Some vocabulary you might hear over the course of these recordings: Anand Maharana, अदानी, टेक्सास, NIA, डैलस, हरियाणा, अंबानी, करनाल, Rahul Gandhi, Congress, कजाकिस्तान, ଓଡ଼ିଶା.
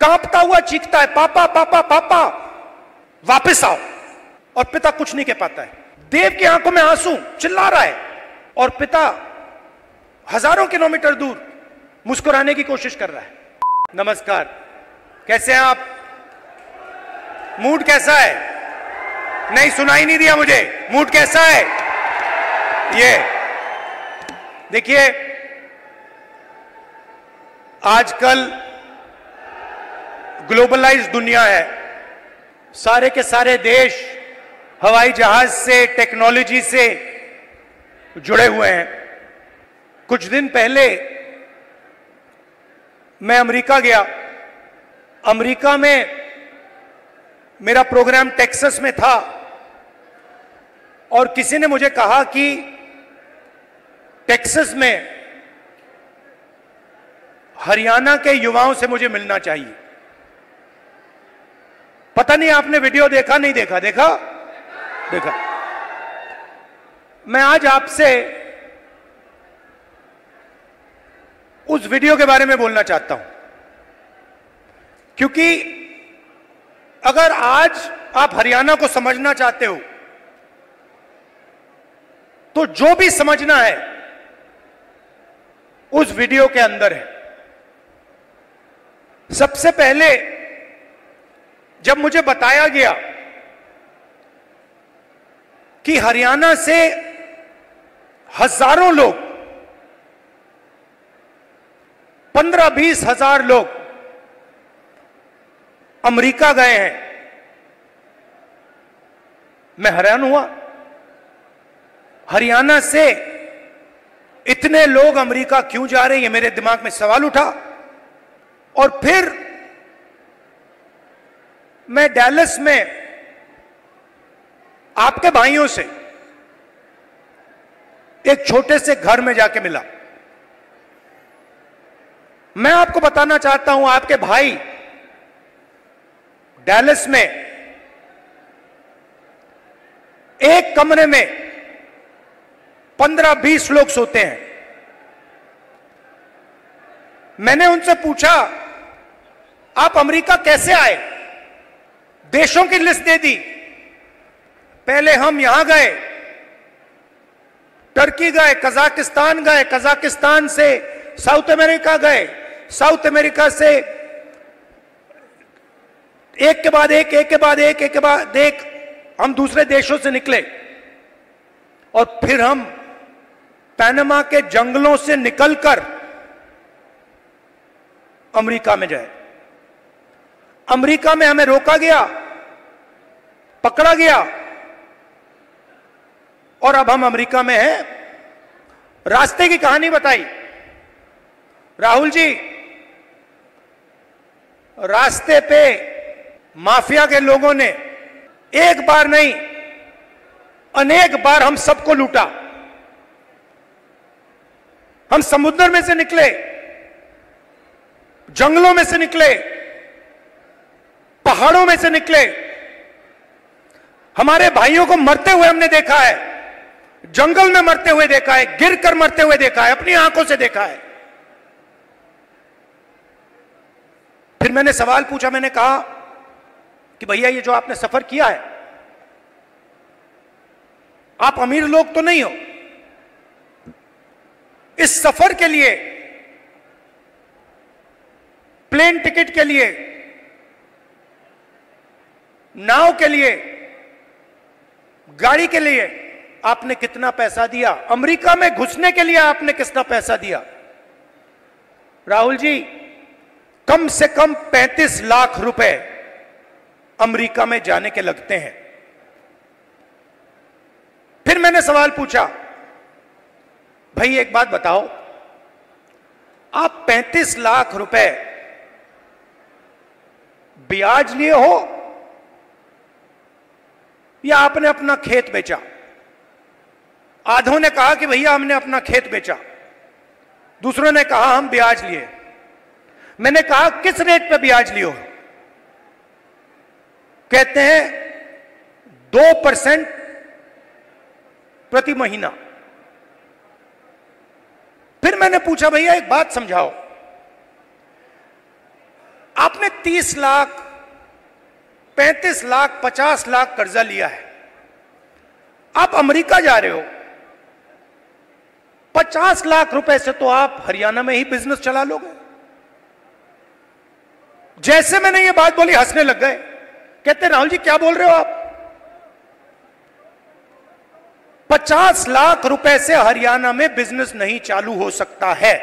कांपता हुआ चीखता है, पापा पापा पापा वापस आओ, और पिता कुछ नहीं कह पाता है। देव की आंखों में आंसू, चिल्ला रहा है, और पिता हजारों किलोमीटर दूर मुस्कुराने की कोशिश कर रहा है। नमस्कार, कैसे हैं आप? मूड कैसा है? नहीं, सुनाई नहीं दिया मुझे, मूड कैसा है? ये देखिए, आजकल ग्लोबलाइज्ड दुनिया है, सारे के सारे देश हवाई जहाज से, टेक्नोलॉजी से जुड़े हुए हैं। कुछ दिन पहले मैं अमेरिका गया। अमेरिका में मेरा प्रोग्राम टेक्सास में था, और किसी ने मुझे कहा कि टेक्सास में हरियाणा के युवाओं से मुझे मिलना चाहिए। पता नहीं आपने वीडियो देखा नहीं देखा? देखा देखा। मैं आज आपसे उस वीडियो के बारे में बोलना चाहता हूं, क्योंकि अगर आज आप हरियाणा को समझना चाहते हो तो जो भी समझना है उस वीडियो के अंदर है। सबसे पहले जब मुझे बताया गया कि हरियाणा से हजारों लोग, 15-20 हजार लोग अमेरिका गए हैं, मैं हैरान हुआ। हरियाणा से इतने लोग अमेरिका क्यों जा रहे हैं, ये मेरे दिमाग में सवाल उठा। और फिर मैं डैलस में आपके भाइयों से एक छोटे से घर में जाके मिला। मैं आपको बताना चाहता हूं, आपके भाई डैलस में एक कमरे में 15-20 लोग सोते हैं। मैंने उनसे पूछा, आप अमेरिका कैसे आए? देशों की लिस्ट दे दी। पहले हम यहां गए, टर्की गए, कजाकिस्तान गए, कजाकिस्तान से साउथ अमेरिका गए, साउथ अमेरिका से एक के बाद एक, एक के बाद एक, एक के बाद एक, हम दूसरे देशों से निकले, और फिर हम पनामा के जंगलों से निकलकर अमेरिका में जाए। अमेरिका में हमें रोका गया, पकड़ा गया, और अब हम अमेरिका में हैं। रास्ते की कहानी बताई राहुल जी, रास्ते पे माफिया के लोगों ने एक बार नहीं अनेक बार हम सबको लूटा। हम समुद्र में से निकले, जंगलों में से निकले, पहाड़ों में से निकले। हमारे भाइयों को मरते हुए हमने देखा है, जंगल में मरते हुए देखा है, गिर कर मरते हुए देखा है, अपनी आंखों से देखा है। फिर मैंने सवाल पूछा, मैंने कहा कि भैया, ये जो आपने सफर किया है, आप अमीर लोग तो नहीं हो, इस सफर के लिए, प्लेन टिकट के लिए, नाव के लिए, गाड़ी के लिए आपने कितना पैसा दिया? अमेरिका में घुसने के लिए आपने कितना पैसा दिया? राहुल जी, कम से कम 35 लाख रुपए अमेरिका में जाने के लगते हैं। फिर मैंने सवाल पूछा, भाई एक बात बताओ, आप 35 लाख रुपए ब्याज लिए हो या आपने अपना खेत बेचा? आधों ने कहा कि भैया हमने अपना खेत बेचा, दूसरों ने कहा हम ब्याज लिए। मैंने कहा किस रेट पे ब्याज लियो? कहते हैं 2% प्रति महीना। फिर मैंने पूछा, भैया एक बात समझाओ, आपने 30 लाख 35 लाख 50 लाख कर्जा लिया है, आप अमेरिका जा रहे हो, 50 लाख रुपए से तो आप हरियाणा में ही बिजनेस चला लोगे। जैसे मैंने ये बात बोली हंसने लग गए, कहते राहुल जी क्या बोल रहे हो आप, 50 लाख रुपए से हरियाणा में बिजनेस नहीं चालू हो सकता है।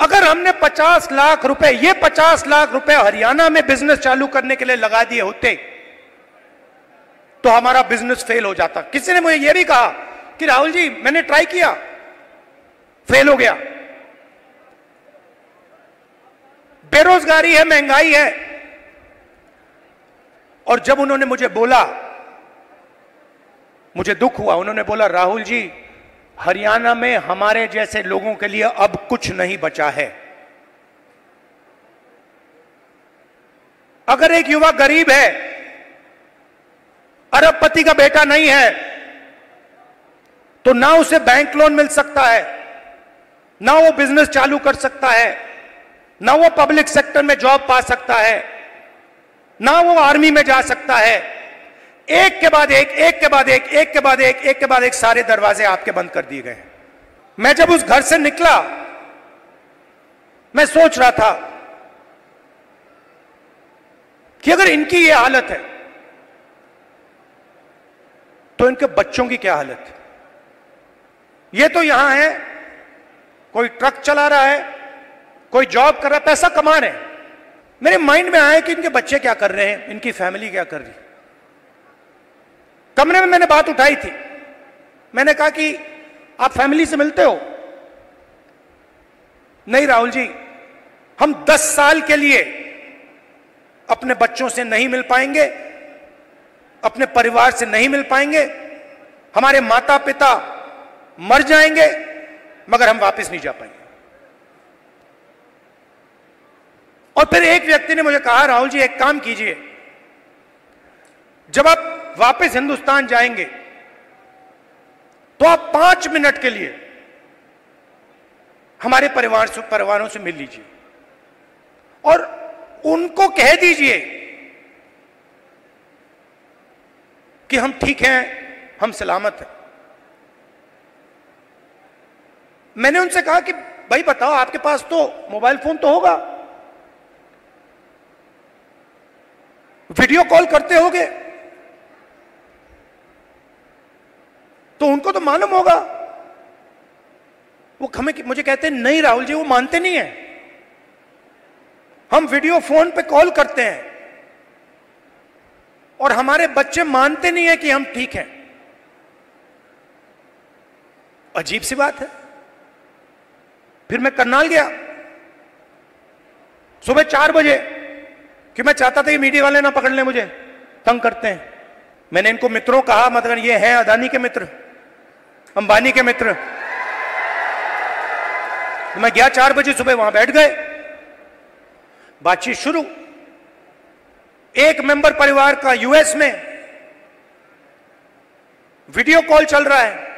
अगर हमने 50 लाख रुपए, ये 50 लाख रुपए हरियाणा में बिजनेस चालू करने के लिए लगा दिए होते तो हमारा बिजनेस फेल हो जाता। किसी ने मुझे यह भी कहा कि राहुल जी मैंने ट्राई किया, फेल हो गया, बेरोजगारी है, महंगाई है। और जब उन्होंने मुझे बोला, मुझे दुख हुआ, उन्होंने बोला राहुल जी हरियाणा में हमारे जैसे लोगों के लिए अब कुछ नहीं बचा है। अगर एक युवा गरीब है, अरबपति का बेटा नहीं है, तो ना उसे बैंक लोन मिल सकता है, ना वो बिजनेस चालू कर सकता है, ना वो पब्लिक सेक्टर में जॉब पा सकता है, ना वो आर्मी में जा सकता है। एक के बाद एक, एक के बाद एक, एक के बाद एक, एक के बाद एक सारे दरवाजे आपके बंद कर दिए गए हैं। मैं जब उस घर से निकला, मैं सोच रहा था कि अगर इनकी ये हालत है तो इनके बच्चों की क्या हालत है। ये तो यहां है, कोई ट्रक चला रहा है, कोई जॉब कर रहा है, पैसा कमा रहे हैं। मेरे माइंड में आया कि इनके बच्चे क्या कर रहे हैं, इनकी फैमिली क्या कर रही है। कमरे में मैंने बात उठाई थी, मैंने कहा कि आप फैमिली से मिलते हो? नहीं राहुल जी, हम 10 साल के लिए अपने बच्चों से नहीं मिल पाएंगे, अपने परिवार से नहीं मिल पाएंगे, हमारे माता पिता मर जाएंगे मगर हम वापस नहीं जा पाएंगे। और फिर एक व्यक्ति ने मुझे कहा राहुल जी एक काम कीजिए, जब आप वापस हिंदुस्तान जाएंगे तो आप 5 मिनट के लिए हमारे परिवारों से मिल लीजिए और उनको कह दीजिए कि हम ठीक हैं, हम सलामत हैं। मैंने उनसे कहा कि भाई बताओ आपके पास तो मोबाइल फोन तो होगा, वीडियो कॉल करते होगे, तो उनको तो मालूम होगा। वो हमें मुझे कहते हैं नहीं राहुल जी वो मानते नहीं है, हम वीडियो फोन पे कॉल करते हैं और हमारे बच्चे मानते नहीं है कि हम ठीक हैं। अजीब सी बात है। फिर मैं करनाल गया सुबह 4 बजे कि मैं चाहता था कि मीडिया वाले ना पकड़ लें, मुझे तंग करते हैं। मैंने इनको मित्रों कहा, मतलब ये हैं अदानी के मित्र, अंबानी के मित्र। तो मैं गया 4 बजे सुबह, वहां बैठ गए, बातचीत शुरू। एक मेंबर परिवार का यूएस में वीडियो कॉल चल रहा है,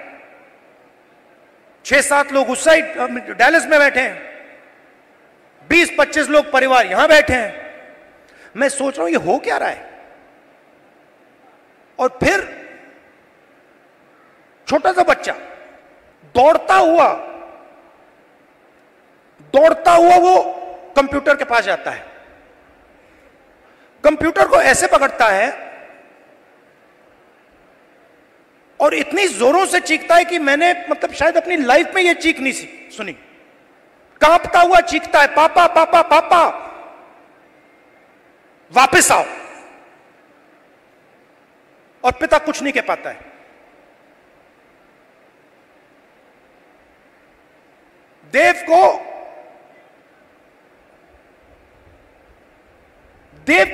6-7 लोग उस साइड डैलस में बैठे हैं, 20-25 लोग परिवार यहां बैठे हैं। मैं सोच रहा हूं ये हो क्या रहा है। और फिर छोटा सा बच्चा दौड़ता हुआ वो कंप्यूटर के पास जाता है, कंप्यूटर को ऐसे पकड़ता है और इतनी जोरों से चीखता है कि मैंने मतलब शायद अपनी लाइफ में ये चीख नहीं सुनी। कांपता हुआ चीखता है पापा पापा पापा, वापस आओ। और पिता कुछ नहीं कह पाता है। देव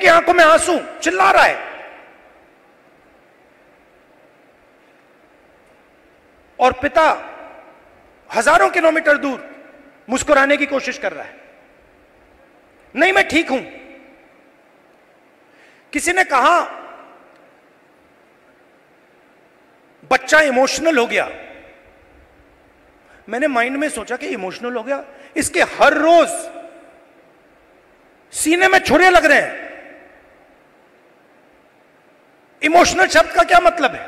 की आंखों में आंसू, चिल्ला रहा है। और पिता हजारों किलोमीटर दूर मुस्कुराने की कोशिश कर रहा है, नहीं मैं ठीक हूं। किसी ने कहा बच्चा इमोशनल हो गया। मैंने माइंड में सोचा कि इमोशनल हो गया, इसके हर रोज सीने में छुरे लग रहे हैं। इमोशनल शब्द का क्या मतलब है?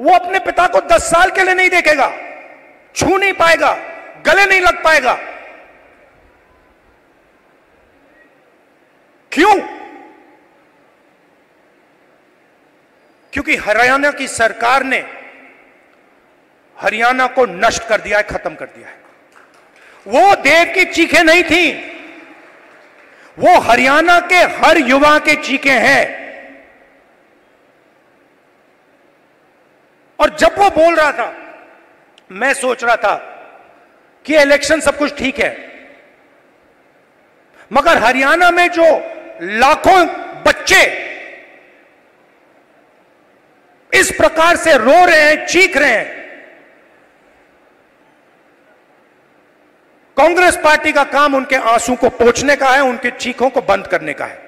वो अपने पिता को 10 साल के लिए नहीं देखेगा, छू नहीं पाएगा, गले नहीं लग पाएगा। क्यों? क्योंकि हरियाणा की सरकार ने हरियाणा को नष्ट कर दिया है, खत्म कर दिया है। वो देव की चीखें नहीं थी, वो हरियाणा के हर युवा के चीखें हैं। और जब वो बोल रहा था, मैं सोच रहा था कि इलेक्शन सब कुछ ठीक है, मगर हरियाणा में जो लाखों बच्चे इस प्रकार से रो रहे हैं, चीख रहे हैं, कांग्रेस पार्टी का काम उनके आंसू को पोंछने का है, उनकी चीखों को बंद करने का है।